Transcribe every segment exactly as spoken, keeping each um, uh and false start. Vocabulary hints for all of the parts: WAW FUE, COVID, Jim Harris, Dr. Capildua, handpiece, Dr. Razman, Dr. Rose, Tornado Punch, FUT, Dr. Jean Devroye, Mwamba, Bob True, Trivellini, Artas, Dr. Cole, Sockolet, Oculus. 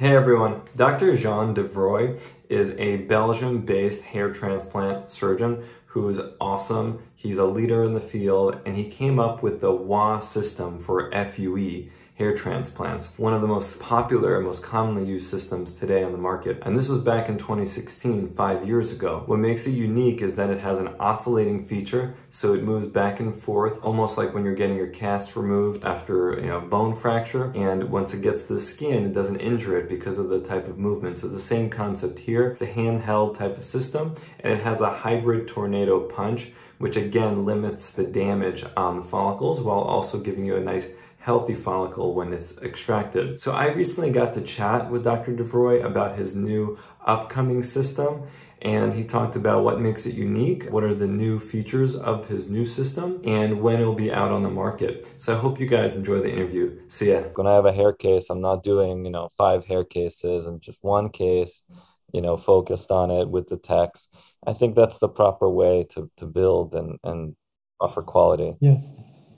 Hey everyone, Doctor Jean Devroye is a Belgium-based hair transplant surgeon who is awesome. He's a leader in the field, and he came up with the W A W system for F U E, hair transplants, one of the most popular and most commonly used systems today on the market. And this was back in twenty sixteen, five years ago. What makes it unique is that it has an oscillating feature, so it moves back and forth, almost like when you're getting your cast removed after, you know, bone fracture. And once it gets to the skin, it doesn't injure it because of the type of movement. So the same concept here. It's a handheld type of system, and it has a hybrid Tornado Punch, which again limits the damage on the follicles while also giving you a nice healthy follicle when it's extracted. So I recently got to chat with Doctor Devroye about his new upcoming system, and he talked about what makes it unique, what are the new features of his new system, and when it'll be out on the market. So I hope you guys enjoy the interview. See ya. When I have a hair case, I'm not doing, you know, five hair cases and just one case, you know, focused on it with the text. I think that's the proper way to, to build and, and offer quality. Yes.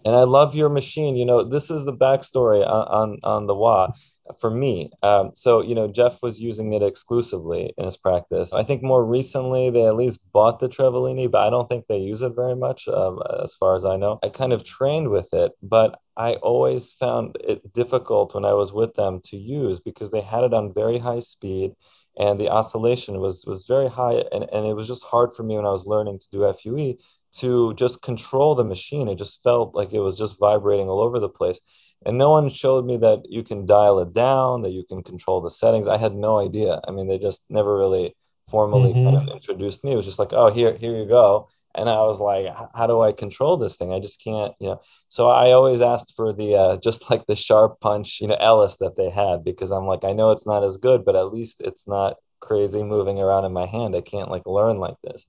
And I love your machine. You know, this is the backstory on, on, on the W A W for me. Um, so, you know, Jeff was using it exclusively in his practice. I think more recently, they at least bought the Trivellini, but I don't think they use it very much, um, as far as I know. I kind of trained with it, but I always found it difficult when I was with them to use because they had it on very high speed. And the oscillation was was very high, and, and it was just hard for me when I was learning to do F U E to just control the machine. It just felt like it was just vibrating all over the place. And no one showed me that you can dial it down, that you can control the settings. I had no idea. I mean, they just never really formally mm-hmm. kind of introduced me. It was just like, oh, here, here you go. And I was like, how do I control this thing? I just can't, you know. So I always asked for the, uh, just like the sharp punch, you know, Ellis that they had, because I'm like, I know it's not as good, but at least it's not crazy moving around in my hand. I can't like learn like this.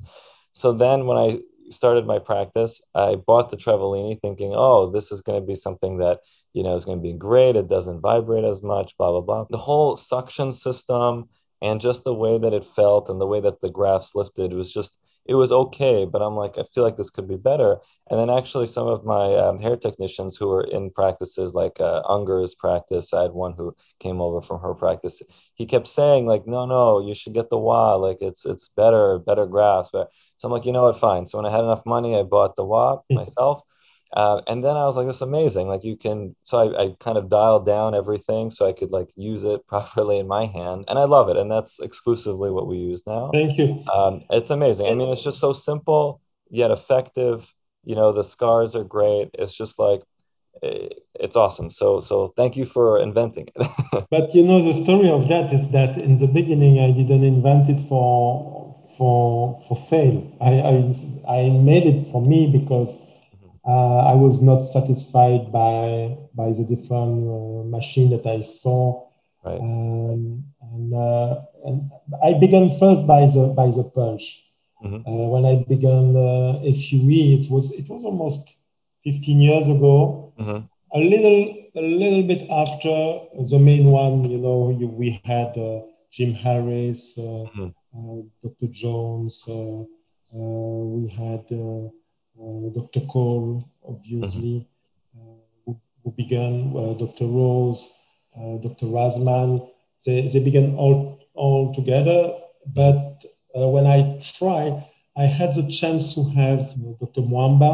So then when I started my practice, I bought the Trivellini thinking, oh, this is going to be something that, you know, is going to be great. It doesn't vibrate as much, blah, blah, blah. The whole suction system and just the way that it felt and the way that the grafts lifted was just, it was okay, but I'm like, I feel like this could be better. And then actually some of my um, hair technicians who were in practices like uh, Unger's practice, I had one who came over from her practice. He kept saying like, no, no, you should get the W A W. Like it's it's better, better grafts. But so I'm like, you know what, fine. So when I had enough money, I bought the W A W myself. Uh, and then I was like, this is amazing. Like you can, so I, I kind of dialed down everything so I could like use it properly in my hand. And I love it. And that's exclusively what we use now. Thank you. Um, it's amazing. I mean, it's just so simple yet effective. You know, the scars are great. It's just like, it's awesome. So, so thank you for inventing it. But you know, the story of that is that in the beginning, I didn't invent it for, for, for sale. I, I, I made it for me because Uh, I was not satisfied by by the different uh, machine that I saw, right. um, and, uh, and I began first by the by the punch. Mm-hmm. uh, when I began uh, F U E, it was it was almost fifteen years ago. Mm-hmm. A little a little bit after the main one, you know, you, we had uh, Jim Harris, uh, mm-hmm. uh, Doctor Jones. Uh, uh, we had. Uh, Uh, Doctor Cole, obviously, mm-hmm. uh, who, who began, uh, Doctor Rose, uh, Doctor Razman, they, they began all, all together. But uh, when I tried, I had the chance to have uh, Doctor Mwamba.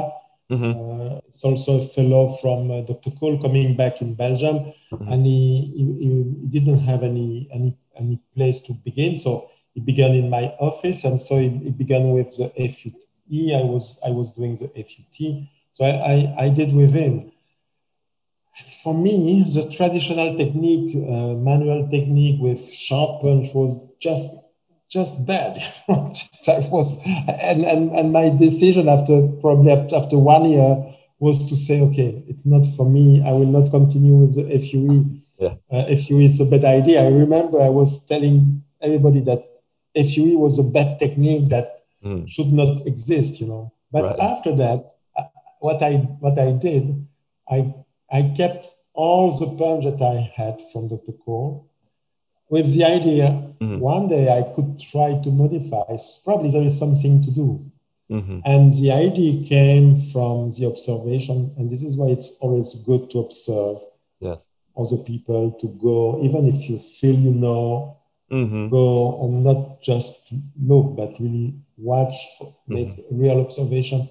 Mm-hmm. uh, it's also a fellow from uh, Doctor Cole coming back in Belgium, mm-hmm. and he, he, he didn't have any, any, any place to begin. So he began in my office, and so he, he began with the F U T. I was I was doing the F U T, so I, I, I did with him. For me, the traditional technique, uh, manual technique with sharp punch was just just bad. I was, and, and and my decision after probably after one year was to say, okay, it's not for me. I will not continue with the F U E. Yeah. Uh, F U E is a bad idea. I remember I was telling everybody that F U E was a bad technique that. Mm. Should not exist, you know. But right. after that, what I what I did, I I kept all the punch that I had from Doctor Cole, with the idea mm. one day I could try to modify. Probably there is something to do, mm-hmm. and the idea came from the observation, and this is why it's always good to observe. Yes, other people to go, even if you feel you know, mm-hmm. go and not just look, but really watch, make mm-hmm. real observation.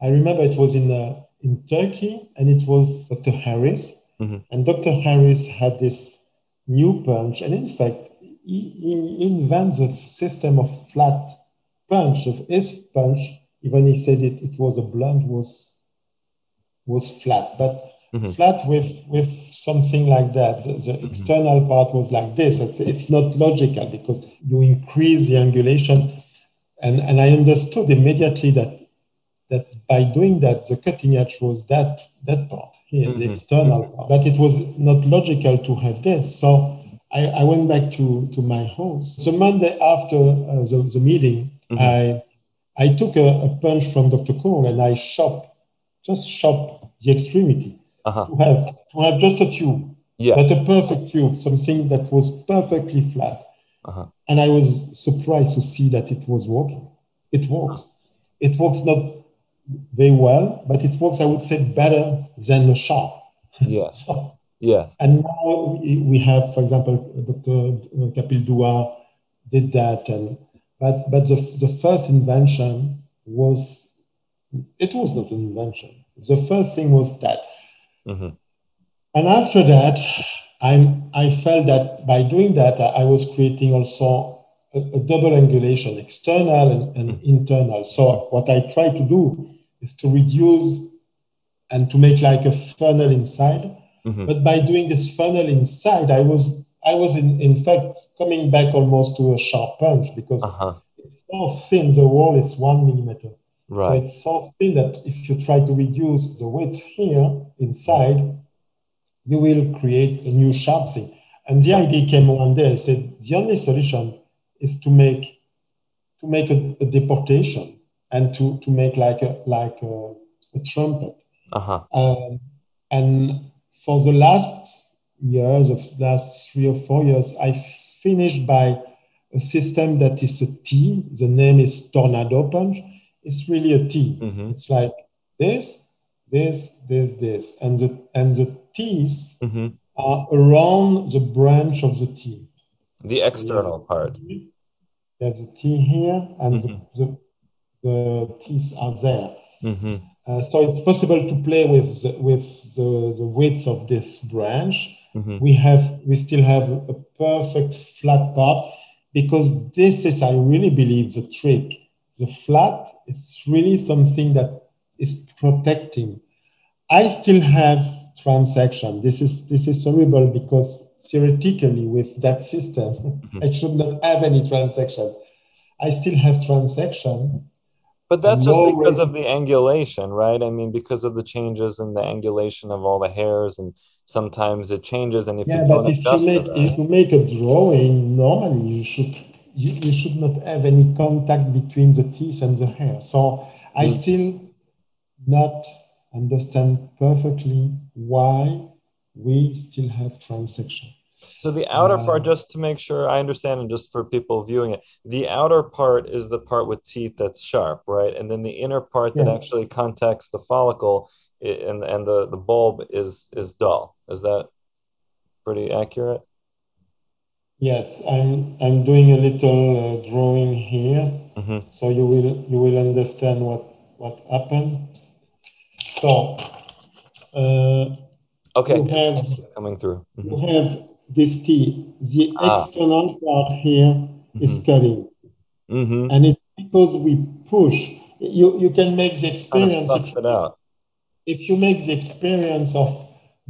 I remember it was in uh, in Turkey, and it was Doctor Harris, mm-hmm. and Doctor Harris had this new punch, and in fact, he, he invents a system of flat punch, of his punch, even he said it, it was a blunt, was, was flat, but mm-hmm. flat with, with something like that. The, the mm-hmm. external part was like this. It's, it's not logical because you increase the angulation. And, and I understood immediately that that by doing that, the cutting edge was that, that part here, mm-hmm. the external mm-hmm. part. But it was not logical to have this. So I, I went back to, to my house. The Monday after uh, the, the meeting, mm-hmm. I I took a, a punch from Doctor Cole and I shop, just shop the extremity. Uh-huh. To have, to have just a tube, yeah. but a perfect tube, something that was perfectly flat. Uh-huh. And I was surprised to see that it was working. It works. Uh-huh. It works not very well, but it works, I would say, better than the sharp. Yes. So, yes. And now we have, for example, Doctor Capildua did that. And but but the, the first invention was, it was not an invention. The first thing was that. Mm-hmm. And after that, I I felt that by doing that, I, I was creating also a, a double angulation, external and, and mm-hmm. internal. So what I try to do is to reduce and to make like a funnel inside. Mm-hmm. But by doing this funnel inside, I was I was in, in fact coming back almost to a sharp punch because uh-huh. it's so thin. The wall is one millimeter. Right. So it's so thin that if you try to reduce the width here inside, you will create a new sharp thing. And the idea came one day. I said the only solution is to make to make a, a deportation and to, to make like a like a, a trumpet. Uh-huh. Um, and for the last years, of last three or four years, I finished by a system that is a T. The name is Tornado Punch. It's really a T. Mm-hmm. It's like this, this, this, this, and the and the T's mm-hmm. are around the branch of the T. The external so part. There's a T here, and mm-hmm. the, the the T's are there. Mm-hmm. Uh, so it's possible to play with the, with the, the width of this branch. Mm-hmm. We have we still have a perfect flat part because this is, I really believe, the trick. The flat is really something that is protecting. I still have transaction. This is this is horrible because theoretically with that system, mm-hmm. I should not have any transaction. I still have transaction. But that's just no because way. Of the angulation, right? I mean, because of the changes in the angulation of all the hairs, and sometimes it changes. And if yeah, you but if you make that, if you make a drawing, normally you should. You, you should not have any contact between the teeth and the hair. So I mm. still not understand perfectly why we still have transection. So the outer uh, part, just to make sure I understand, and just for people viewing it, the outer part is the part with teeth that's sharp, right? And then the inner part yeah. that actually contacts the follicle and, and the, the bulb is, is dull. Is that pretty accurate? Yes, I'm. I'm doing a little uh, drawing here, mm-hmm. so you will you will understand what what happened. So, uh, okay, you have, coming through. Mm-hmm. You have this T. The ah. external part here mm-hmm. is cutting, mm-hmm. and it's because we push. You you can make the experience. Kind of if, it out. If you make the experience of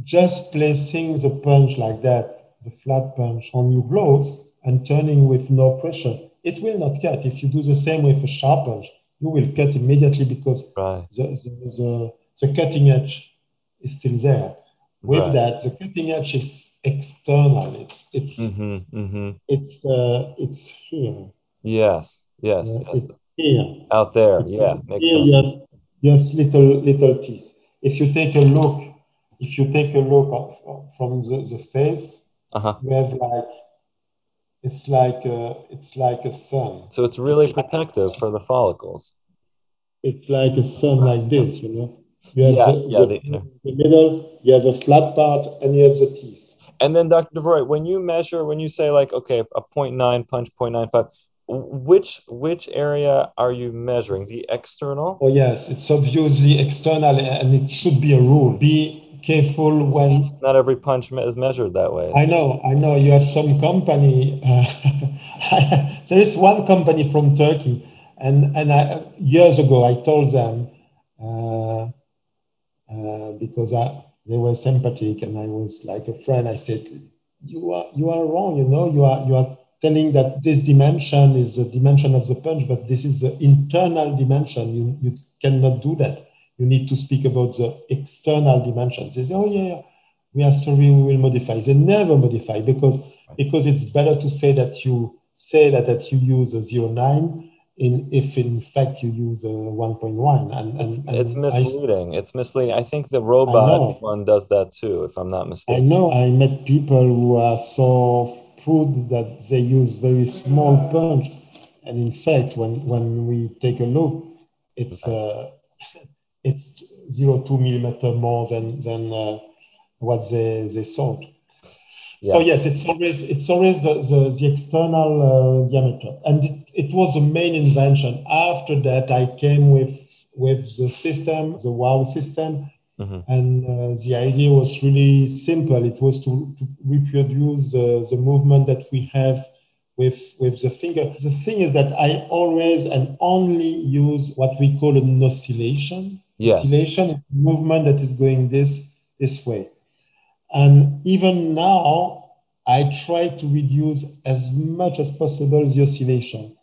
just placing the punch like that. The flat punch on your gloves and turning with no pressure, it will not cut. If you do the same with a sharp punch, you will cut immediately because right. the, the, the, the cutting edge is still there. With right. that, the cutting edge is external. It's it's mm-hmm, mm-hmm. it's uh, it's here. Yes, yes, uh, yes. It's here. Out there, because yeah. Makes here sense. You have, you have little little teeth. If you take a look, if you take a look of, from the, the face. Uh-huh. You have like it's like a, it's like a sun. So it's really it's protective like, for the follicles. It's like a sun like this, you know. You have yeah, the, yeah, the, the, you know. the middle, you have a flat part, and you have the teeth. And then, Doctor Devroye, when you measure, when you say like, okay, a zero point nine punch, zero point nine five, which which area are you measuring? The external? Oh yes, it's obviously external, and it should be a rule. Be careful when not every punch is measured that way. I know, I know. You have some company. Uh, there is one company from Turkey, and and I, years ago I told them uh, uh, because I, they were sympathetic, and I was like a friend. I said, "You are you are wrong. You know, you are you are." telling that this dimension is the dimension of the punch, but this is the internal dimension. You, you cannot do that. You need to speak about the external dimension. They say, oh yeah, yeah, we are sorry, we will modify. They never modify because, because it's better to say that you say that, that you use a zero point nine in, if in fact you use a one point one. And, and, it's, and it's misleading, I, it's misleading. I think the robot one does that too, if I'm not mistaken. I know, I met people who are so that they use very small punch, and in fact, when when we take a look, it's uh, it's zero point two millimeter more than than uh, what they they thought. Yeah. So yes, it's always it's always the the, the external uh, diameter, and it, it was the main invention. After that, I came with with the system, the WOW system. Mm-hmm. And uh, the idea was really simple. It was to, to reproduce uh, the movement that we have with, with the finger. The thing is that I always and only use what we call an oscillation. Yeah. Oscillation is movement that is going this, this way. And even now, I try to reduce as much as possible the oscillation.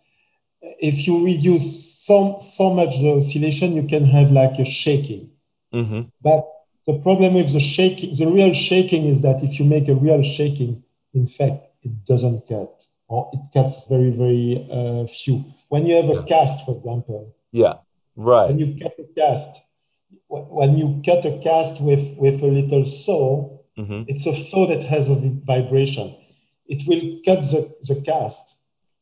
If you reduce so, so much the oscillation, you can have like a shaking. Mm-hmm. But the problem with the shaking, the real shaking is that if you make a real shaking, in fact, it doesn't cut, or it cuts very, very uh, few. When you have yeah. a cast, for example. Yeah, right. When you cut a cast, when you cut a cast with, with a little saw, mm-hmm. it's a saw that has a vibration. It will cut the, the cast,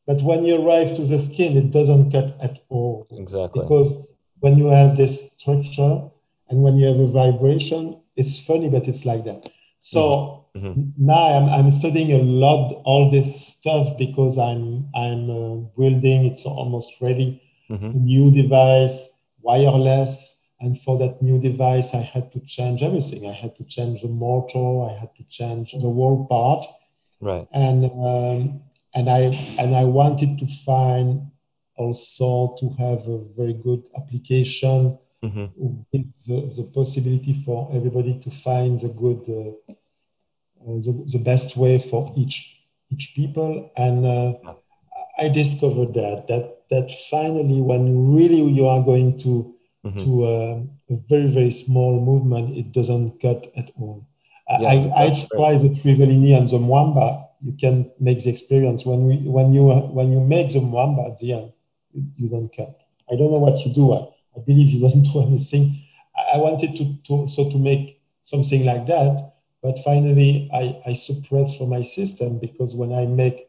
but when you arrive to the skin, it doesn't cut at all. Exactly. Because when you have this structure, and when you have a vibration, it's funny, but it's like that. So mm-hmm. now I'm, I'm studying a lot all this stuff because I'm I'm uh, building. It's almost ready. Mm-hmm. A new device, wireless, and for that new device, I had to change everything. I had to change the motor. I had to change the whole part. Right. And um, and I and I wanted to find also to have a very good application. Mm-hmm. The, the possibility for everybody to find the good, uh, uh, the, the best way for each each people, and uh, I discovered that that that finally, when really you are going to mm-hmm. to uh, a very very small movement, it doesn't cut at all. Yeah, I I tried the Trivellini and the Mwamba. You can make the experience when we when you when you make the Mwamba at the end, you don't cut. I don't know what you do. I, I believe you don't do anything. I wanted to, to also to make something like that, but finally I, I suppressed for my system because when I make,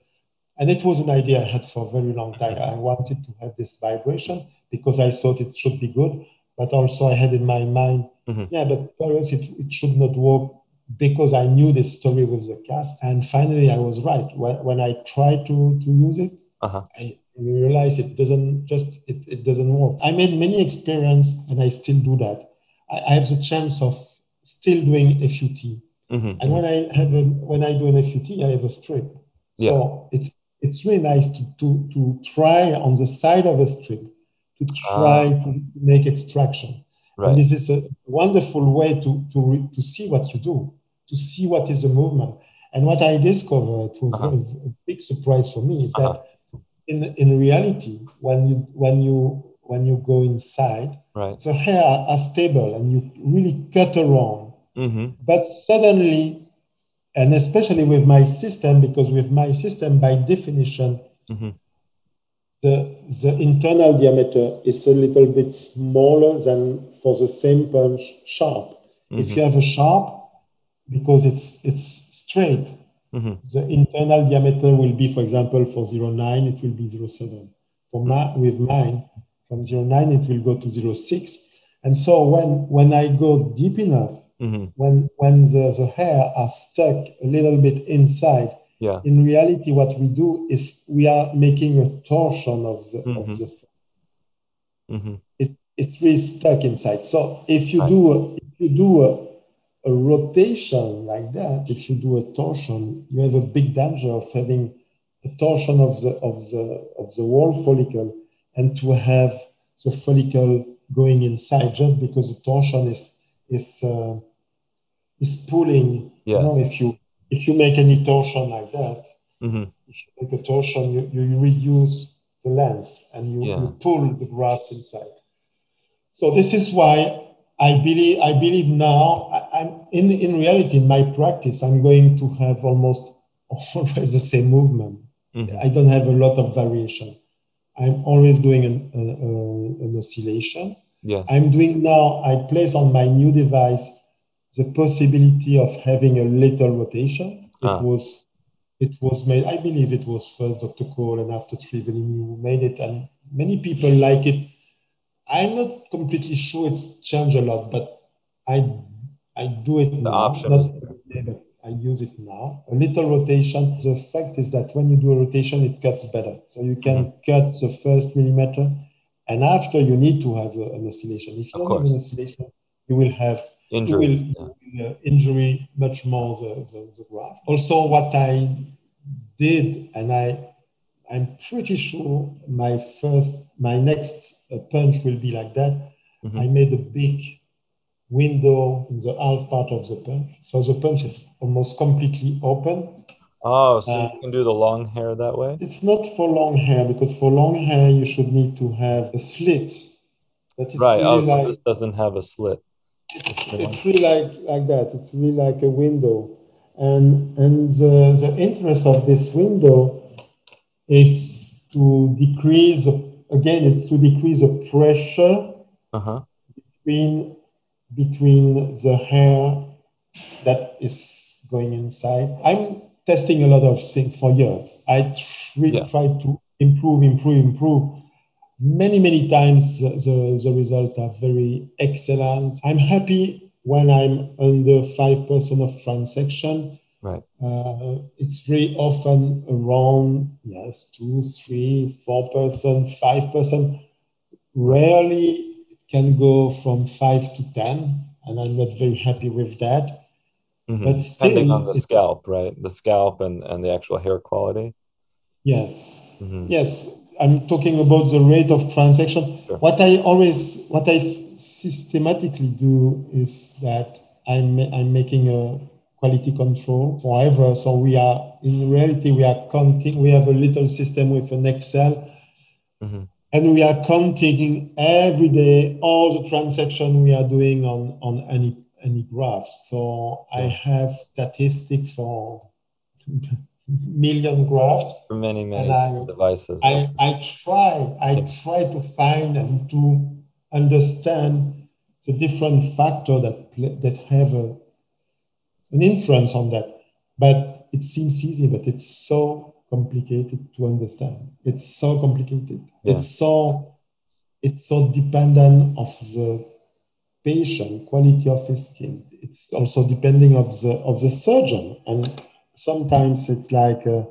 and it was an idea I had for a very long time. I wanted to have this vibration because I thought it should be good, but also I had in my mind, mm-hmm. yeah, but perhaps it, it should not work because I knew this story with the cast. And finally I was right. When, when I tried to, to use it, uh-huh. I, we realize it doesn't just it, it doesn't work. I made many experiments and I still do that. I, I have the chance of still doing F U T. Mm-hmm. And when I have a, when I do an F U T, I have a strip. Yeah. So it's it's really nice to, to to try on the side of a strip to try ah. to make extraction. Right. And this is a wonderful way to to re, to see what you do, to see what is the movement. And what I discovered was uh-huh. a, a big surprise for me is that. Uh-huh. In in reality, when you when you when you go inside, right. the hair are stable and you really cut around. Mm-hmm. But suddenly, and especially with my system, because with my system by definition, mm-hmm. the the internal diameter is a little bit smaller than for the same punch sharp. Mm-hmm. If you have a sharp, because it's it's straight. Mm-hmm. The internal diameter will be, for example, for zero point nine, it will be zero point seven. For my, with mine, from zero point nine, it will go to zero point six. And so when, when I go deep enough, mm-hmm. when, when the, the hair are stuck a little bit inside, yeah. in reality, what we do is we are making a torsion of the, mm-hmm. of the foot. Mm-hmm. It, it's really stuck inside. So if you I do, a, if you do a, a rotation like that, if you do a torsion, you have a big danger of having a torsion of the, of the, of the wall follicle and to have the follicle going inside just because the torsion is, is, uh, is pulling. Yes. You know, if you, if you make any torsion like that, mm-hmm. if you make a torsion, you, you reduce the length and you, yeah. you pull the graft inside. So this is why I believe, I believe now, I, I'm in, in reality, in my practice, I'm going to have almost always the same movement. Mm-hmm. I don't have a lot of variation. I'm always doing an, uh, uh, an oscillation. Yes. I'm doing now, I place on my new device the possibility of having a little rotation. Ah. It was, it was made, I believe it was first Doctor Cole and after Trivellini who made it, and many people like it. I'm not completely sure it's changed a lot, but I, I do it now. Not, I use it now. A little rotation. The fact is that when you do a rotation, it cuts better. So you can mm-hmm. cut the first millimeter, and after you need to have a, an oscillation. If you don't have an oscillation, you will have injury, you will, yeah. you will, uh, injury much more the, the, the graph. Also, what I did, and I, I'm pretty sure my first, my next uh, punch will be like that. Mm-hmm. I made a big window in the half part of the punch. So the punch is almost completely open. Oh, so uh, you can do the long hair that way? It's not for long hair, because for long hair, you should need to have a slit. But it's right, really oh, so like, this doesn't have a slit. It's really like, like that. It's really like a window. And, and the, the interest of this window is to decrease, again, it's to decrease the pressure uh-huh. between between the hair that is going inside. I'm testing a lot of things for years. I really yeah. try to improve, improve, improve. Many, many times the, the, the results are very excellent. I'm happy when I'm under five percent of transaction. Right. Uh, it's very often around, yes, two, three, four percent, five percent. Rarely can go from five to ten, and I'm not very happy with that. Mm-hmm. But still, depending on the scalp, right? The scalp and, and the actual hair quality. Yes. Mm-hmm. Yes. I'm talking about the rate of transaction. Sure. What I always, what I systematically do is that I'm, I'm making a quality control forever. So we are, in reality, we are counting, we have a little system with an Excel. Mm-hmm. And we are counting every day all the transactions we are doing on, on any, any graph. So yeah. I have statistics for million graphs. For many, many I, devices. I, I try, I yeah. try to find and to understand the different factors that, that have a, an influence on that. But it seems easy, but it's so complicated to understand. It's so complicated. Yeah. It's so it's so dependent of the patient, quality of his skin. It's also depending of the of the surgeon. And sometimes it's like uh,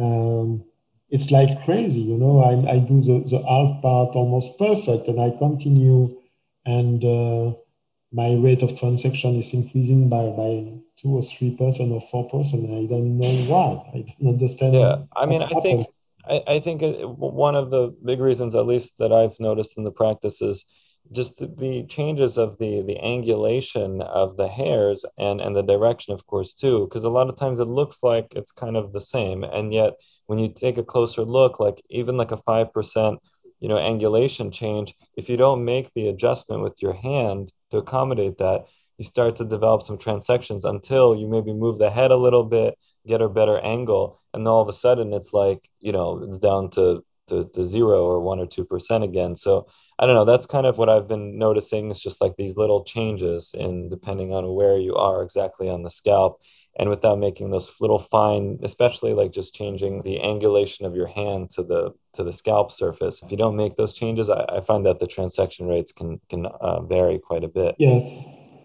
um, it's like crazy. You know, I, I do the, the half part almost perfect, and I continue, and uh, my rate of transaction is increasing by by. two or three percent or four percent. I don't know why. I don't understand. Yeah, I mean, I think I, I think one of the big reasons, at least that I've noticed in the practice, is just the, the changes of the the angulation of the hairs and and the direction, of course, too. Because a lot of times it looks like it's kind of the same, and yet when you take a closer look, like even like a five percent, you know, angulation change, if you don't make the adjustment with your hand to accommodate that, you start to develop some transections until you maybe move the head a little bit, get a better angle. And all of a sudden it's like, you know, it's down to, to, to zero or one or two percent again. So I don't know, that's kind of what I've been noticing. It's just like these little changes in depending on where you are exactly on the scalp. and without making those little fine, especially like just changing the angulation of your hand to the to the scalp surface. If you don't make those changes, I, I find that the transection rates can can uh, vary quite a bit. Yes,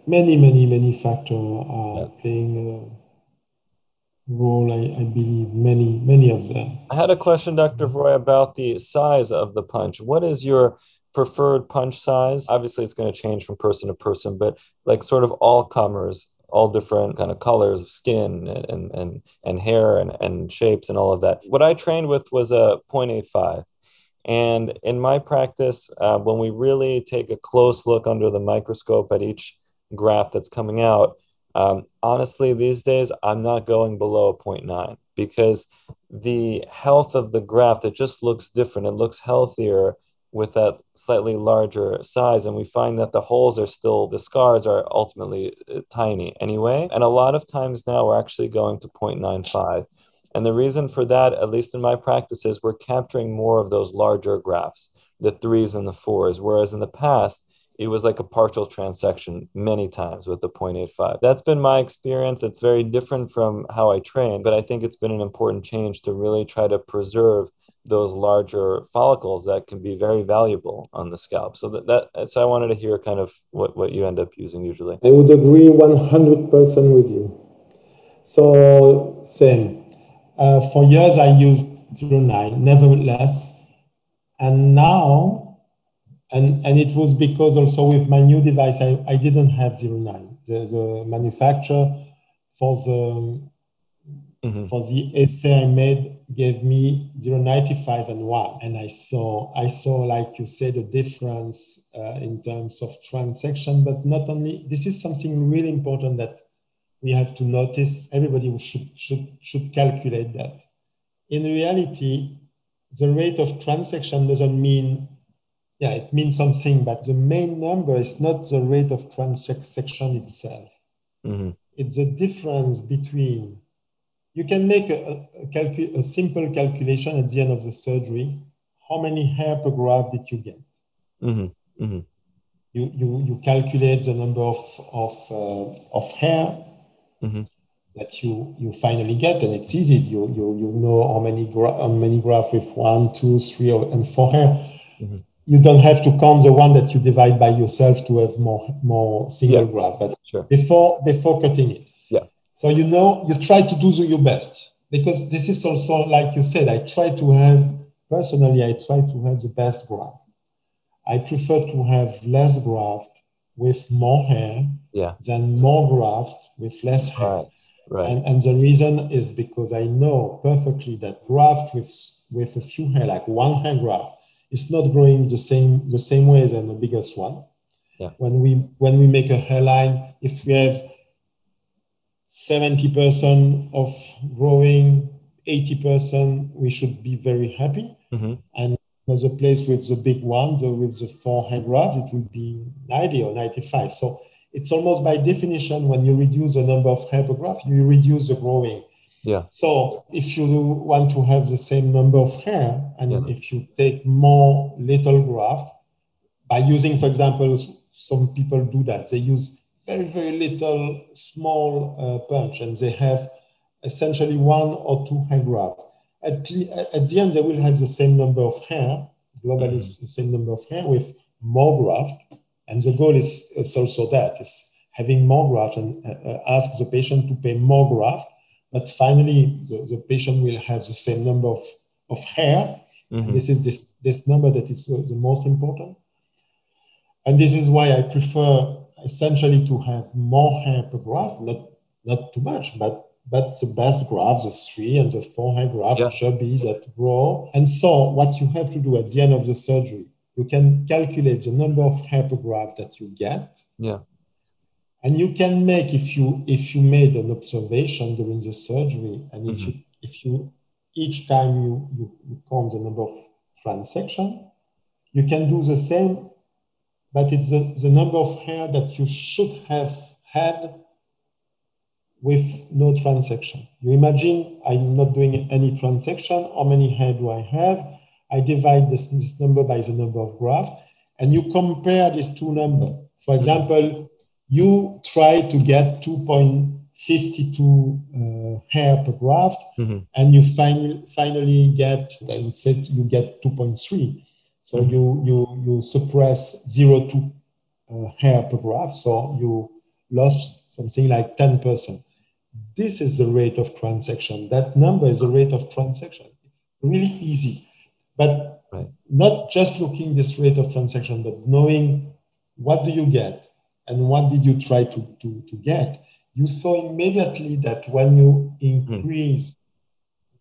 many, many, many factors are yeah. playing a role, I, I believe, many, many of them. I had a question, Doctor Devroye, about the size of the punch. What is your preferred punch size? Obviously, it's going to change from person to person, but like sort of all comers, all different kind of colors of skin and and and hair and, and shapes and all of that. What I trained with was a point eight five. And in my practice, uh, when we really take a close look under the microscope at each graph that's coming out, um, honestly, these days, I'm not going below a point nine because the health of the graph, it just looks different. It looks healthier with that slightly larger size. And we find that the holes are still, the scars are ultimately tiny anyway. And a lot of times now we're actually going to point nine five. And the reason for that, at least in my practice, is we're capturing more of those larger graphs, the threes and the fours. Whereas in the past, it was like a partial transection many times with the point eight five. That's been my experience. It's very different from how I train, but I think it's been an important change to really try to preserve those larger follicles that can be very valuable on the scalp. So that, that so I wanted to hear kind of what, what you end up using usually. I would agree one hundred percent with you. So same. Uh, for years I used zero nine, nevertheless. And now, and, and it was because also with my new device, I, I didn't have zero nine. The, the manufacturer for the, mm-hmm. for the essay I made gave me zero point nine five and one, and I saw, I saw, like you said, a difference uh, in terms of transection. But not only, this is something really important that we have to notice. Everybody should, should, should calculate that. In reality, the rate of transection doesn't mean, yeah, it means something, but the main number is not the rate of transection itself. Mm-hmm. It's the difference between. You can make a, a, a simple calculation at the end of the surgery. How many hair per graph did you get? Mm-hmm. Mm-hmm. You, you, you calculate the number of, of, uh, of hair mm-hmm. that you, you finally get, and it's easy. You, you, you know how many, gra how many graphs with one, two, three, or, and four hair. Mm-hmm. You don't have to count the one that you divide by yourself to have more, more single yeah. graph, but sure. before, before cutting it. So, you know, you try to do your best, because this is also, like you said, I try to have, personally, I try to have the best graph. I prefer to have less graft with more hair yeah. than more graft with less hair. Right. Right. And, and the reason is because I know perfectly that graft with, with a few hair, like one hair graft, is not growing the same, the same way than the biggest one. Yeah. When we, when we make a hairline, if we have seventy percent of growing, eighty percent, we should be very happy. Mm-hmm. And as a place with the big ones, or with the four hair grafts, it would be ninety or ninety-five. So it's almost by definition, when you reduce the number of hair per graft, you reduce the growing. Yeah. So if you do want to have the same number of hair, and yeah. if you take more little graft, by using, for example, some people do that. They use very, very little small uh, punch, and they have essentially one or two hair grafts. At, at the end, they will have the same number of hair, globally mm-hmm. the same number of hair with more graft. And the goal is, is also that, is having more graft, and uh, ask the patient to pay more graft. But finally, the, the patient will have the same number of, of hair. Mm-hmm. This is this, this number that is uh, the most important. And this is why I prefer essentially to have more hair per graph, not not too much, but but the best graphs, the three and the four hair graphs yeah. should be that grow. And so what you have to do at the end of the surgery, you can calculate the number of hair per graph that you get. Yeah. And you can make, if you if you made an observation during the surgery, and if mm-hmm. you if you each time you, you, you count the number of transections, you can do the same. But it's the, the number of hair that you should have had with no transection. You imagine I'm not doing any transection. How many hair do I have? I divide this, this number by the number of grafts, and you compare these two numbers. For example, you try to get two point five fifty-two uh, hair per graft, mm-hmm. and you fin- finally get, I would say, you get two point three. So mm-hmm. you, you, you suppress zero point two uh, hair per graft, so you lost something like ten percent. This is the rate of transection. That number is the rate of transection. It's really easy. But right. not just looking this rate of transection, but knowing what do you get and what did you try to, to, to get. You saw immediately that when you increase mm.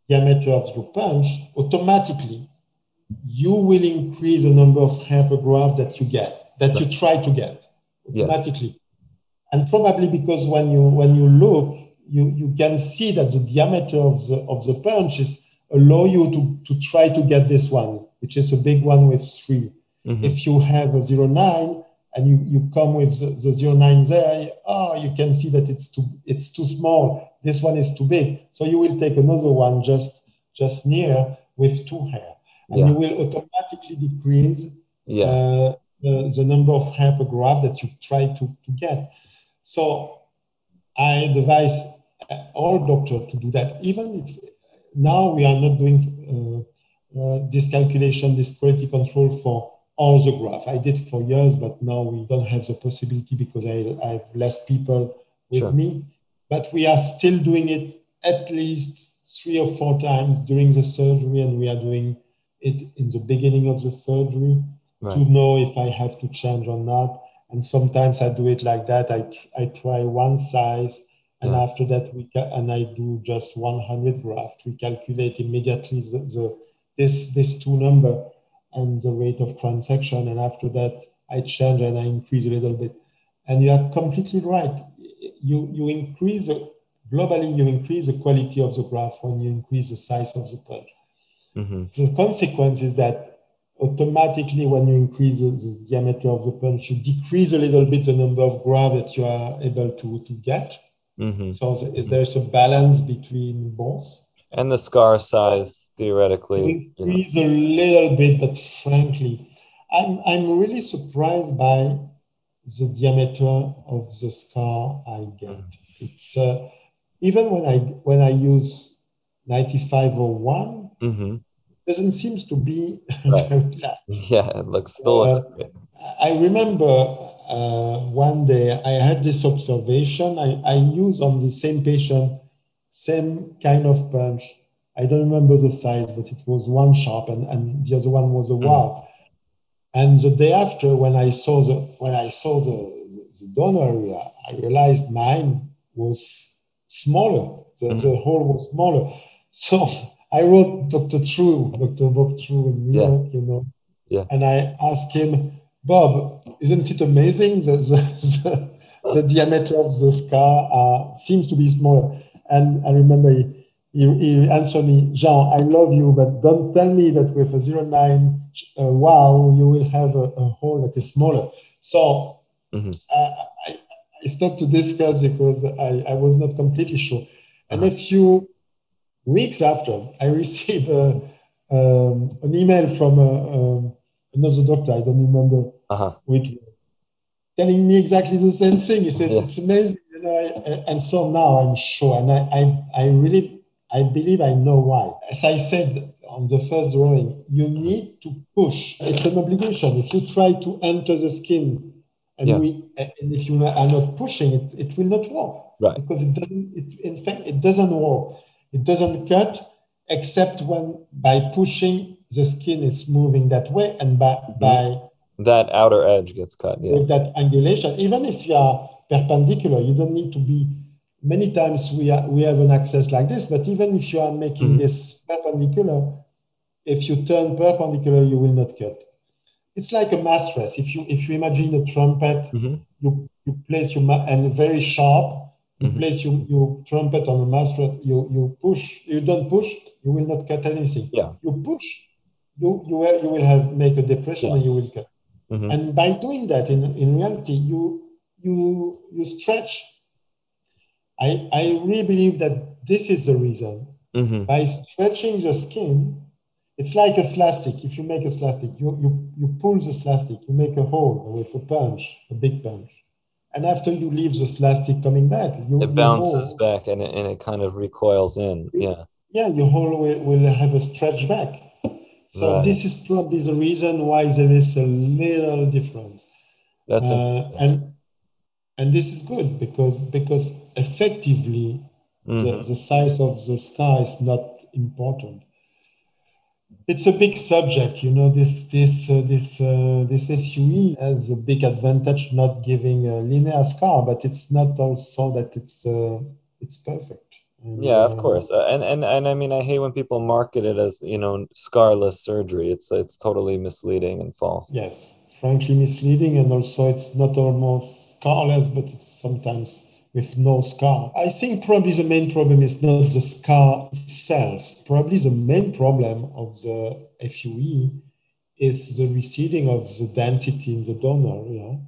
diameter of your punch, automatically you will increase the number of hair per graft that you get, that right. you try to get automatically. Yes. And probably because when you when you look, you, you can see that the diameter of the of the punches allow you to, to try to get this one, which is a big one with three. Mm-hmm. If you have a zero nine and you, you come with the, the zero nine there, oh, you can see that it's too it's too small. This one is too big. So you will take another one just just near with two hair, and yeah. you will automatically decrease yes. uh, the, the number of hair per graph that you try to, to get. So I advise all doctors to do that. Even if now we are not doing uh, uh, this calculation, this quality control for all the graph. I did for years, but now we don't have the possibility because I, I have less people with sure. me. But we are still doing it at least three or four times during the surgery, and we are doing it in the beginning of the surgery right. to know if I have to change or not. And sometimes I do it like that. I I try one size, and yeah. after that we ca- and I do just one hundred graft. We calculate immediately the, the this this two number and the rate of transection, and after that I change and I increase a little bit. And you are completely right. You you increase globally. You increase the quality of the graft when you increase the size of the punch. Mm-hmm. The consequence is that. Automatically, when you increase the, the diameter of the punch, you decrease a little bit the number of grafts that you are able to, to get. Mm-hmm. So th- mm-hmm. there's a balance between both. And the scar size, theoretically. You increase you know. a little bit, but frankly, I'm, I'm really surprised by the diameter of the scar I get. Mm-hmm. It's uh, even when I, when I use ninety-five oh one, mm-hmm. doesn't seem to be right. very large. Yeah, it looks still. Uh, looks good. I remember uh, one day I had this observation. I, I used on the same patient, same kind of punch. I don't remember the size, but it was one sharp and, and the other one was a warp. Mm. And the day after, when I saw the when I saw the, the donor area, I realized mine was smaller. The, mm. the hole was smaller. So. I wrote Doctor True, Doctor Bob True in New yeah. York, you know, yeah. and I asked him, Bob, isn't it amazing that the, the, the, the diameter of the scar uh, seems to be smaller? And I remember he, he, he answered me, Jean, I love you, but don't tell me that with a zero point nine uh, wow, you will have a, a hole that is smaller. So mm-hmm. uh, I, I stopped to discuss because I, I was not completely sure. And uh-huh. if you... Weeks after, I received uh, um, an email from uh, uh, another doctor, I don't remember uh-huh. which, telling me exactly the same thing. He said, yeah. it's amazing. You know, I, I, and so now I'm sure, and I, I, I really, I believe I know why. As I said on the first drawing, you need to push. It's an obligation. If you try to enter the skin, and, yeah. we, and if you are not pushing, it, it will not work. Right. Because it doesn't, it, in fact, it doesn't work. It doesn't cut except when by pushing the skin is moving that way, and by, mm-hmm. by that outer edge gets cut. Yeah. With that angulation, even if you are perpendicular, you don't need to be. Many times we are, we have an axis like this, but even if you are making mm-hmm. this perpendicular, if you turn perpendicular, you will not cut. It's like a mastress. If you if you imagine a trumpet, mm-hmm. you you place your ma- and very sharp. Mm-hmm. Place your, your trumpet on the master, you, you push, you don't push, you will not cut anything. Yeah. You push, you you will, you will have make a depression yeah. and you will cut. Mm-hmm. And by doing that, in, in reality, you you you stretch. I I really believe that this is the reason. Mm-hmm. By stretching the skin, it's like a slastic. If you make a slastic, you, you, you pull the slastic, you make a hole with a punch, a big punch. And after you leave the elastic coming back, you, it bounces you know, back and it, and it kind of recoils in. It, yeah. Yeah, your hole will, will have a stretch back. So right. This is probably the reason why there is a little difference. That's uh, and and this is good because because effectively mm-hmm. the, the size of the scar is not important. It's a big subject, you know. This this uh, this uh, this F U E has a big advantage, not giving a linear scar, but it's not also that it's uh, it's perfect. And, yeah, of course, uh, and and and I mean, I hate when people market it as, you know, scarless surgery. It's it's totally misleading and false. Yes, frankly misleading, and also it's not almost scarless, but it's sometimes with no scar. I think probably the main problem is not the scar itself. Probably the main problem of the F U E is the receding of the density in the donor. You know.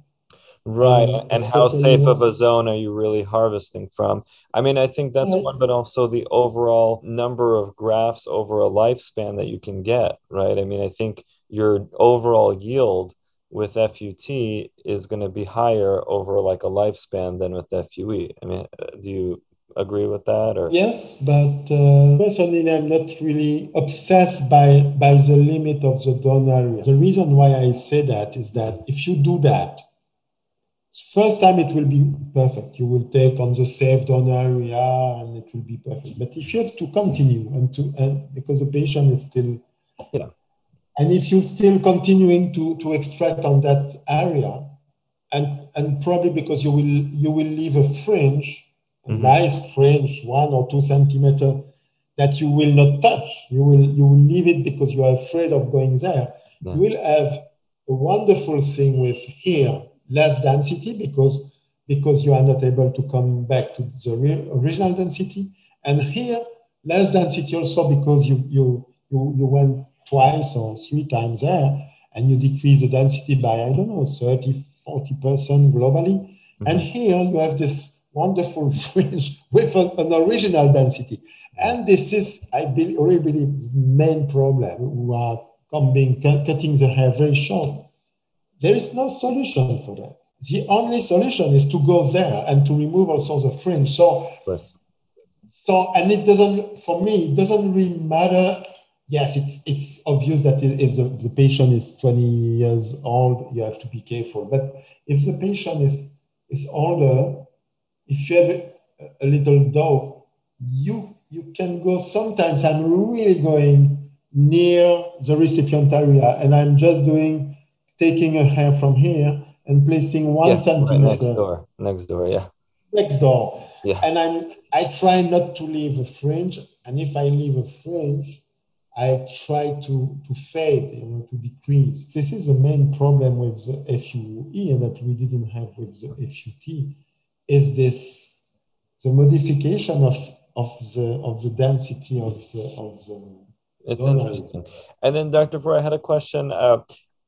Right, uh, and how safe of a zone are you really harvesting from? I mean, I think that's one, but also the overall number of grafts over a lifespan that you can get, right? I mean, I think your overall yield with F U T is going to be higher over like a lifespan than with F U E. I mean, do you agree with that? Or yes, but uh, personally, I'm not really obsessed by, by the limit of the donor area. The reason why I say that is that if you do that, first time it will be perfect. You will take on the safe donor area and it will be perfect. But if you have to continue and to and because the patient is still, yeah, and if you're still continuing to to extract on that area, and and probably because you will you will leave a fringe, mm-hmm. a nice fringe, one or two centimeter, that you will not touch. You will you will leave it because you are afraid of going there. Yeah. You will have a wonderful thing with here. Less density because because you are not able to come back to the real, original density, and here less density also because you you you you went twice or three times there and you decrease the density by I don't know thirty, forty percent globally, mm-hmm. and here you have this wonderful fringe with an, an original density, and this is I believe really believe the main problem. We are combing, cutting the hair very short. There is no solution for that. The only solution is to go there and to remove also the fringe. So, yes. so and it doesn't, for me, it doesn't really matter. Yes, it's it's obvious that if the, the patient is twenty years old, you have to be careful. But if the patient is, is older, if you have a, a little dough, you, you can go sometimes. I'm really going near the recipient area and I'm just doing taking a hair from here and placing one yeah, centimeter right next door, next door, yeah, next door, yeah. And I'm I try not to leave a fringe, and if I leave a fringe, I try to to fade, you know, to decrease. This is the main problem with the F U E that we didn't have with the F U T, is this the modification of of the of the density of the of the. It's donor. Interesting. And then, Doctor Devroye, I had a question. Uh,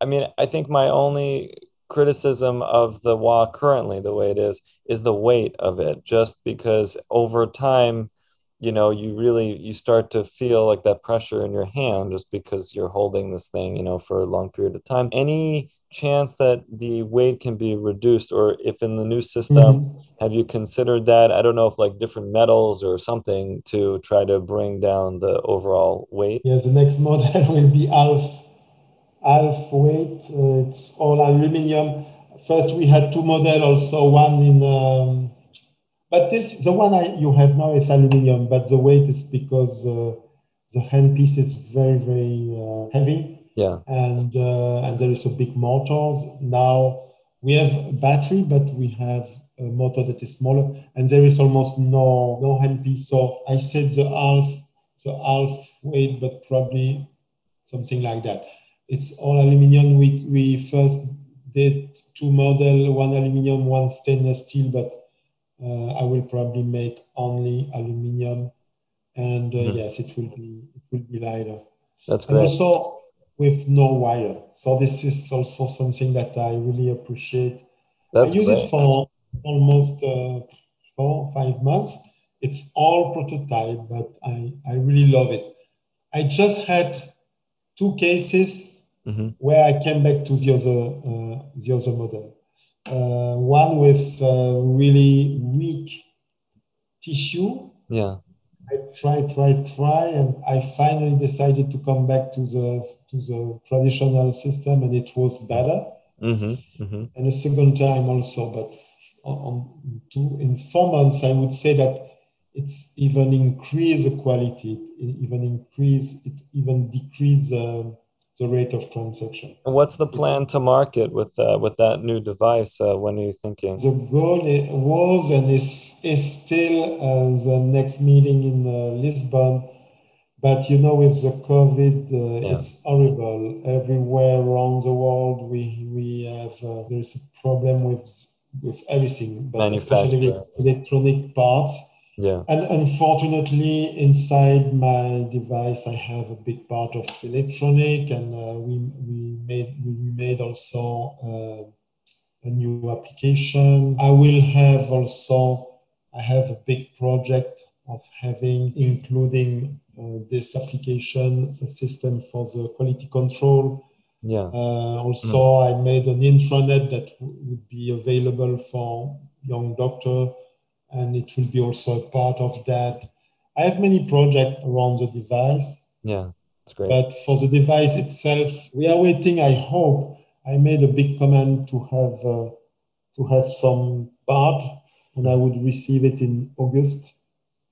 I mean, I think my only criticism of the W A W currently, the way it is, is the weight of it, just because over time, you know, you really, you start to feel like that pressure in your hand just because you're holding this thing, you know, for a long period of time. Any chance that the weight can be reduced, or if in the new system, mm-hmm. have you considered that? I don't know if like different metals or something to try to bring down the overall weight. Yes, the next model will be half. Half weight, uh, it's all aluminium. First, we had two models, also one in, um, but this, the one I, you have now is aluminium, but the weight is because uh, the handpiece is very, very uh, heavy. Yeah. And, uh, and there is a big motor. Now we have a battery, but we have a motor that is smaller and there is almost no, no handpiece. So I said the half, the half weight, but probably something like that. It's all aluminium. We, we first did two models, one aluminium, one stainless steel, but uh, I will probably make only aluminium. And uh, mm-hmm. yes, it will be it will be lighter. That's great. And also with no wire. So this is also something that I really appreciate. That's I use great. It for almost uh, four, five months. It's all prototype, but I, I really love it. I just had two cases mm-hmm. where I came back to the other, uh, the other model. uh, one with uh, really weak tissue. Yeah. I tried, tried, tried, and I finally decided to come back to the to the traditional system, and it was better. Mm-hmm, mm-hmm. And a second time also, but on two in four months, I would say that it's even increase the quality, it even increase, it even decrease uh, the rate of transaction. And what's the plan to market with uh, with that new device? Uh, when are you thinking? The goal was and is is still uh, the next meeting in uh, Lisbon, but you know, with the COVID, uh, yeah. it's horrible everywhere around the world. We we have uh, there's a problem with with everything, but especially with electronic parts. Yeah. And unfortunately, inside my device, I have a big part of electronic, and uh, we we made we made also uh, a new application. I will have also I have a big project of having including uh, this application system for the quality control. Yeah. Uh, also, mm. I made an intranet that would be available for young doctors. And it will be also a part of that. I have many projects around the device. Yeah, it's great. But for the device itself, we are waiting. I hope I made a big command to have uh, to have some part, and I would receive it in August.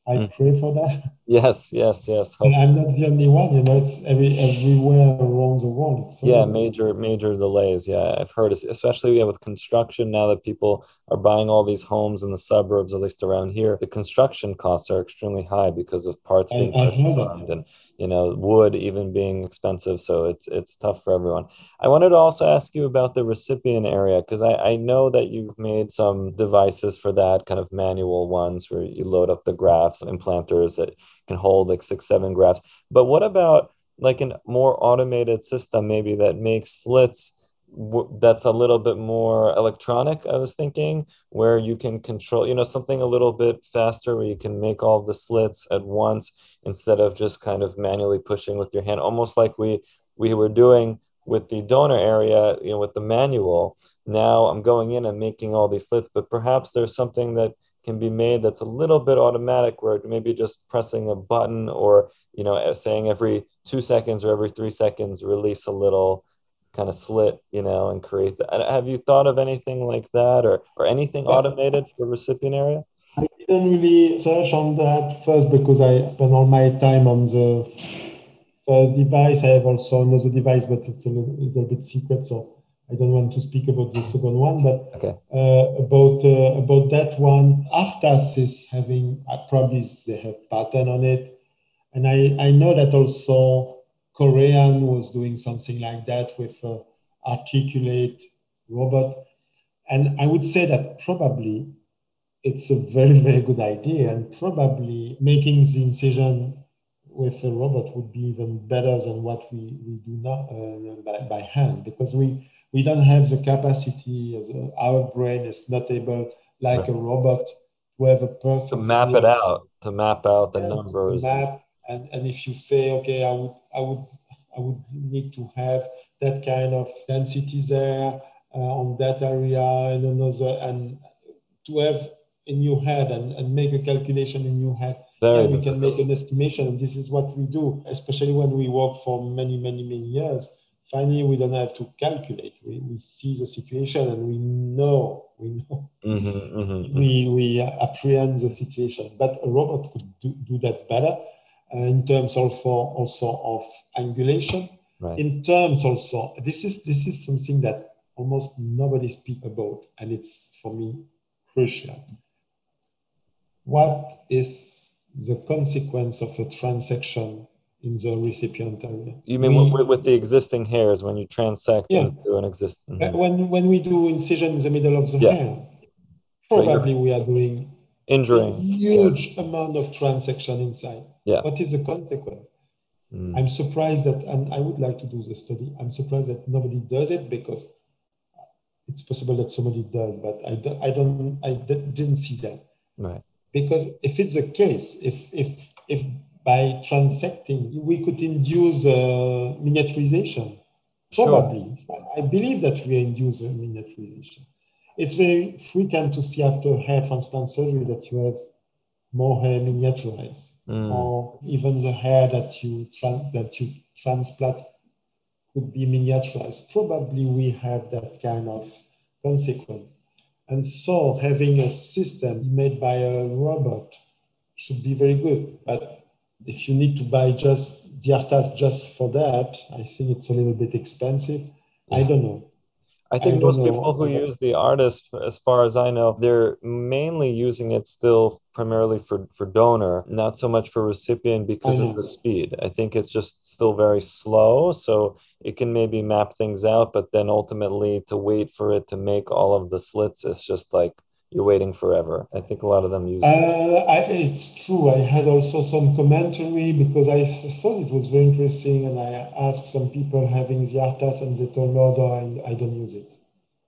I mm. pray for that. Yes, yes, yes. Hope. I'm not the only one. You know, it's every everywhere around the world. It's so yeah, major, major delays. Yeah, I've heard, especially yeah, with construction. Now that people are buying all these homes in the suburbs, at least around here, the construction costs are extremely high because of parts being performed and you know wood even being expensive. So it's it's tough for everyone. I wanted to also ask you about the recipient area because I, I know that you've made some devices for that kind of manual ones where you load up the grafts and implanters that can hold like six, seven grafts. But what about like a more automated system, maybe that makes slits w- that's a little bit more electronic, I was thinking, where you can control, you know, something a little bit faster where you can make all the slits at once instead of just kind of manually pushing with your hand, almost like we we were doing with the donor area, you know, with the manual. Now I'm going in and making all these slits, but perhaps there's something that can be made that's a little bit automatic where maybe just pressing a button or, you know, saying every two seconds or every three seconds, release a little kind of slit, you know, and create that. Have you thought of anything like that or, or anything automated for the recipient area? I didn't really search on that first because I spent all my time on the first device. I have also another device, but it's a little, little bit secret. So I don't want to speak about the second one, but okay. uh, about uh, about that one, Artas is having uh, probably they have pattern on it, and I, I know that also Korean was doing something like that with uh, articulate robot, and I would say that probably it's a very very good idea, and probably making the incision with a robot would be even better than what we we do now uh, by, by hand because we. We don't have the capacity, our brain is not able, like right. a robot, to have a perfect... To map it out, to map out the yes, numbers. Map, and, and if you say, okay, I would I would, I would need to have that kind of density there uh, on that area and another, and to have in your head and, and make a calculation in your head, then we can make an estimation. And this is what we do, especially when we work for many, many, many years. Finally, we don't have to calculate. We, we see the situation and we know, we know, mm-hmm, mm-hmm. we we apprehend the situation. But a robot could do, do that better uh, in terms also also of angulation. Right. In terms also, this is this is something that almost nobody speaks about, and it's for me crucial. What is the consequence of a transaction in the recipient area? You mean we, with, with the existing hairs when you transect yeah. into an existing hair? When, when we do incision in the middle of the yeah. hair, probably we are doing injuring a huge yeah. amount of transaction inside. Yeah. What is the consequence? Mm. I'm surprised that, and I would like to do the study, I'm surprised that nobody does it because it's possible that somebody does, but I, do, I, don't, I didn't see that. Right. Because if it's the case, if if if by transecting, we could induce uh, miniaturization. Probably, sure. I believe that we induce a miniaturization. It's very frequent to see after hair transplant surgery that you have more hair miniaturized, mm. or even the hair that you tran- that you transplant could be miniaturized. Probably we have that kind of consequence. And so having a system made by a robot should be very good. But if you need to buy just the Artas just for that, I think it's a little bit expensive. Yeah. I don't know. I think I most know. people who use the Artas, as far as I know, they're mainly using it still primarily for, for donor, not so much for recipient because of the speed. I think it's just still very slow. So it can maybe map things out, but then ultimately to wait for it to make all of the slits, it's just like you're waiting forever. I think a lot of them use uh, it. I, it's true. I had also some commentary because I thought it was very interesting, and I asked some people having the Artas and the Tornado, and I don't use it.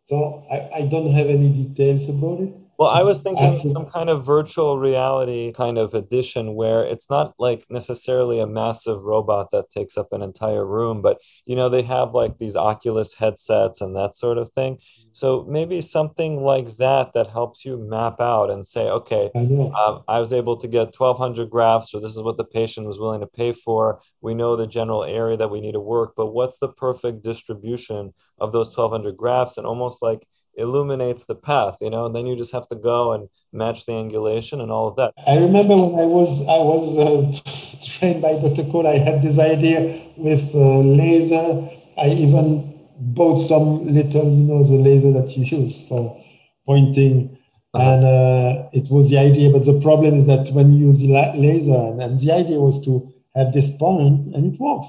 So I, I don't have any details about it. Well, I was thinking Actually, some kind of virtual reality kind of addition where it's not like necessarily a massive robot that takes up an entire room, but, you know, they have like these Oculus headsets and that sort of thing. So maybe something like that that helps you map out and say, okay, um, I was able to get twelve hundred grafts, or this is what the patient was willing to pay for. We know the general area that we need to work, but what's the perfect distribution of those twelve hundred grafts? And almost like illuminates the path, you know, and then you just have to go and match the angulation and all of that. I remember when I was I was uh, trained by Doctor Cole, I had this idea with uh, laser. I even bought some little, you know, the laser that you use for pointing, uh-huh. and uh, it was the idea. But the problem is that when you use the la- laser, and, and the idea was to have this point, and it works.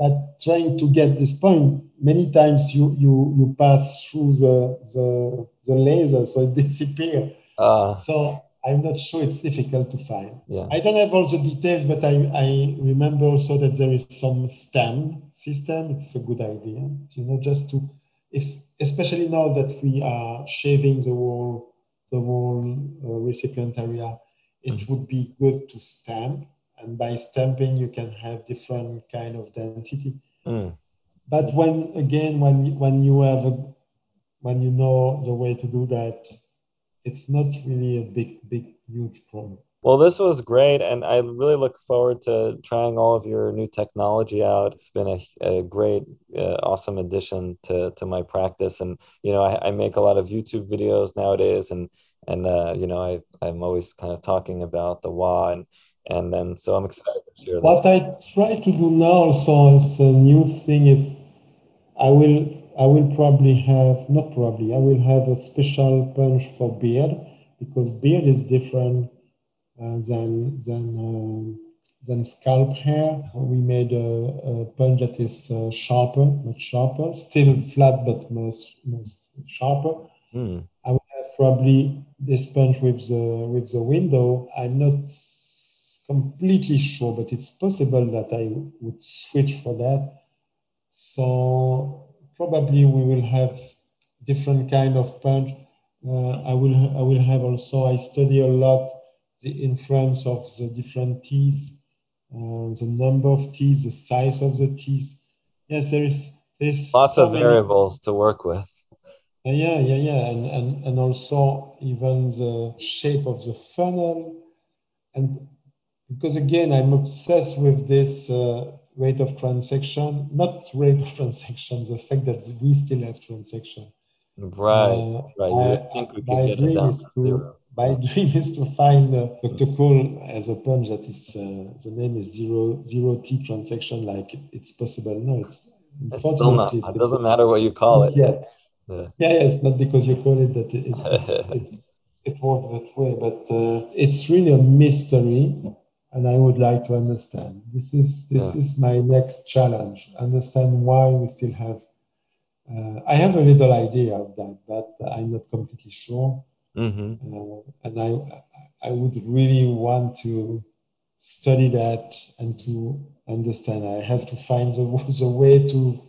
But trying to get this point, many times you you, you pass through the, the the laser, so it disappears. Uh, so I'm not sure, it's difficult to find. Yeah. I don't have all the details, but I, I remember also that there is some STEM system. It's a good idea, you know, just to, if especially now that we are shaving the whole the whole uh, recipient area, it mm-hmm. would be good to stamp. And by stamping, you can have different kind of density. Mm. But when, again, when when you have, a, when you know the way to do that, it's not really a big, big, huge problem. Well, this was great. And I really look forward to trying all of your new technology out. It's been a, a great, uh, awesome addition to, to my practice. And, you know, I, I make a lot of YouTube videos nowadays. And, and uh, you know, I, I'm always kind of talking about the W A W and And then, so I'm excited to hear this. What I try to do now also as a new thing is I will I will probably have, not probably, I will have a special punch for beard, because beard is different uh, than than uh, than scalp hair. We made a, a punch that is uh, sharper, much sharper, still flat, but most, most sharper. Mm. I will have probably this punch with the, with the window. I'm not completely sure, but it's possible that I would switch for that. So probably we will have different kind of punch. Uh, I will I will have also, I study a lot the influence of the different teeth, uh, the number of teeth, the size of the teeth. Yes, there is there is lots so of variables many to work with. Uh, yeah, yeah, yeah, and, and and also even the shape of the funnel. And because again, I'm obsessed with this uh, rate of transection, not rate of transection, the fact that we still have transection. Right, uh, right. I, I think we can get it down to zero. My dream is to find uh, Doctor Cole as a punch that is, uh, the name is zero, zero T transection, like it's possible. No, it's, it's still not. It, it doesn't matter what you call it. Yet. Yeah, yeah, it's not because you call it that it, it, it's, it's, it works that way, but uh, it's really a mystery. And I would like to understand. This is this yeah. is my next challenge. Understand why we still have. Uh, I have a little idea of that, but I'm not completely sure. Mm-hmm. Uh, and I I would really want to study that and to understand. I have to find the, the way to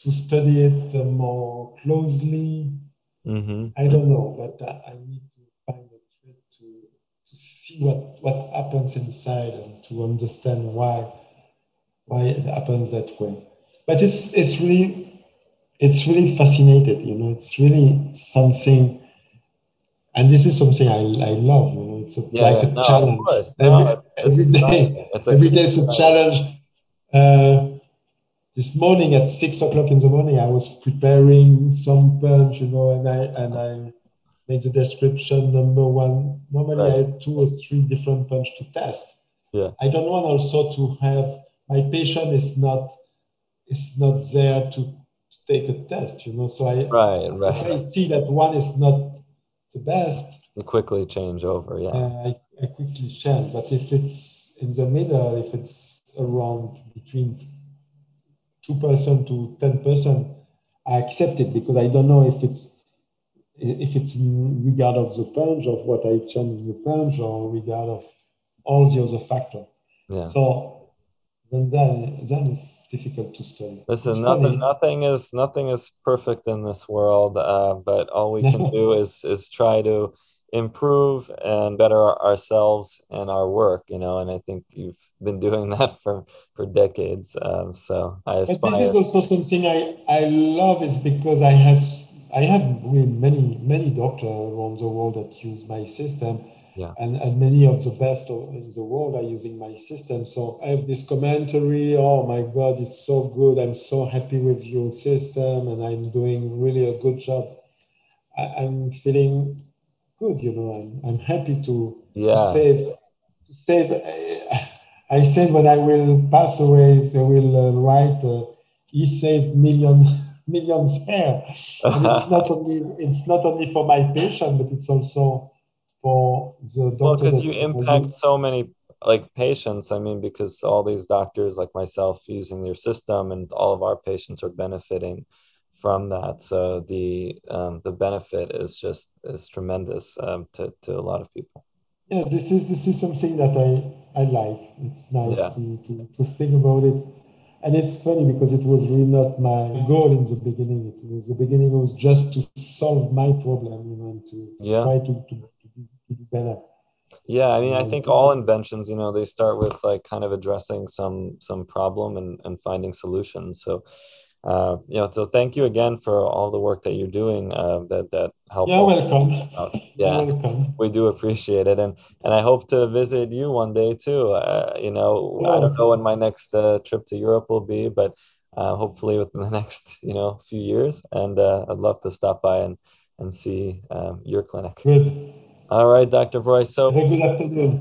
to study it more closely. Mm-hmm. I don't know, but I, I need to find a way to. to see what, what happens inside and to understand why why it happens that way. But it's it's really it's really fascinated, you know, it's really something, and this is something I, I love, you know, it's a, yeah, like a no, challenge. Of course. Every, no, it's, it's every day, it's every day it's a challenge. Uh, this morning at six o'clock in the morning, I was preparing some punch, you know, and I, and I made the description number one. Normally right. I had two or three different punch to test. Yeah. I don't want also to have, my patient is not, is not there to, take a test, you know, so I, right, right. If I see that one is not the best, you quickly change over, yeah. Uh, I, I quickly change, but if it's in the middle, if it's around between two percent to ten percent, I accept it because I don't know if it's if it's in regard of the punch, of what I change the punch, or regard of all the other factors. Yeah. So And then, then it's difficult to study. Listen, nothing, nothing is nothing is perfect in this world, uh, but all we can do is is try to improve and better ourselves and our work, you know. And I think you've been doing that for for decades. Um, so I aspire. But this is also something I I love, is because I have I have really many many doctors around the world that use my system. Yeah. And, and many of the best in the world are using my system. So I have this commentary, oh my God, it's so good. I'm so happy with your system and I'm doing really a good job. I, I'm feeling good, you know, I'm, I'm happy to, yeah. to save. To save. I, I said when I will pass away, they will uh, write, uh, he saved million, millions here. And it's not only it's not only for my patient, but it's also for the well, because you impact so many like patients. I mean, because all these doctors like myself using your system, and all of our patients are benefiting from that. So the um, the benefit is just is tremendous um, to to a lot of people. Yeah, this is this is something that I I like. It's nice yeah. to, to to think about it, and it's funny because it was really not my goal in the beginning. It was the beginning was just to solve my problem, you know, and to yeah. try to. to better. Yeah, I mean, I think all inventions, you know, they start with like kind of addressing some some problem and, and finding solutions. So, uh, you know, so thank you again for all the work that you're doing. Uh, that that helped. Yeah, welcome. Yeah, You're welcome. We do appreciate it, and and I hope to visit you one day too. Uh, you know, yeah. I don't know when my next uh, trip to Europe will be, but uh, hopefully within the next you know few years. And uh, I'd love to stop by and and see um, your clinic. Good. All right, Doctor Devroye. So. Have a good afternoon.